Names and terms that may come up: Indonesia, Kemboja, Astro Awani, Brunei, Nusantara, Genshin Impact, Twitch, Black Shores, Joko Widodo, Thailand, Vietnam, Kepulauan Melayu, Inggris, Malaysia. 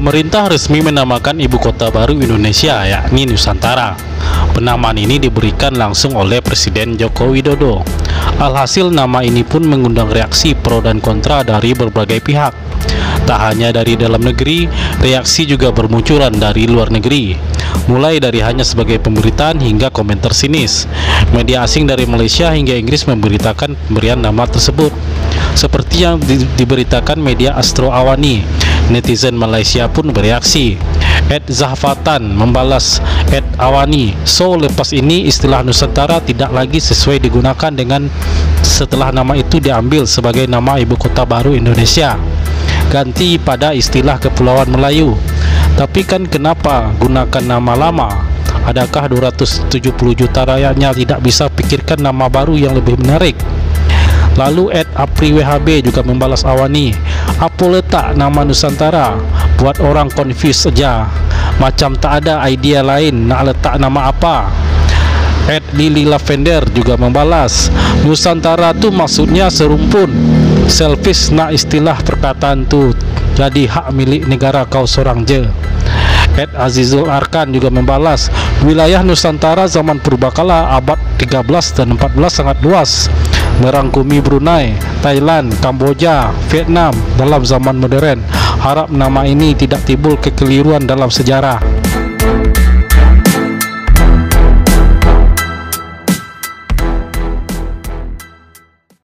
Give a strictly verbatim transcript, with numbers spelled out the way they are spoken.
Pemerintah resmi menamakan ibu kota baru Indonesia, yakni Nusantara. Penamaan ini diberikan langsung oleh Presiden Joko Widodo. Alhasil, nama ini pun mengundang reaksi pro dan kontra dari berbagai pihak. Tak hanya dari dalam negeri, reaksi juga bermunculan dari luar negeri. Mulai dari hanya sebagai pemberitaan hingga komentar sinis. Media asing dari Malaysia hingga Inggris memberitakan pemberian nama tersebut. Seperti yang di diberitakan media Astro Awani, netizen Malaysia pun bereaksi. Ed Zahfatan membalas Ed Awani, so lepas ini istilah Nusantara tidak lagi sesuai digunakan dengan setelah nama itu diambil sebagai nama ibu kota baru Indonesia. Ganti pada istilah Kepulauan Melayu. Tapi kan kenapa gunakan nama lama? Adakah dua ratus tujuh puluh juta rakyatnya tidak bisa pikirkan nama baru yang lebih menarik? Lalu Ed Apri W H B juga membalas Awani, apa letak nama Nusantara? Buat orang confuse saja. Macam tak ada idea lain nak letak nama apa. Ed Lili Lavender juga membalas, Nusantara tu maksudnya serumpun. Selfish nak istilah perkataan tu. Jadi hak milik negara kau seorang je. Ed Azizul Arkan juga membalas, wilayah Nusantara zaman purbakala abad tiga belas dan empat belas sangat luas. Merangkumi Brunei, Thailand, Kamboja, Vietnam dalam zaman modern. Harap nama ini tidak timbul kekeliruan dalam sejarah.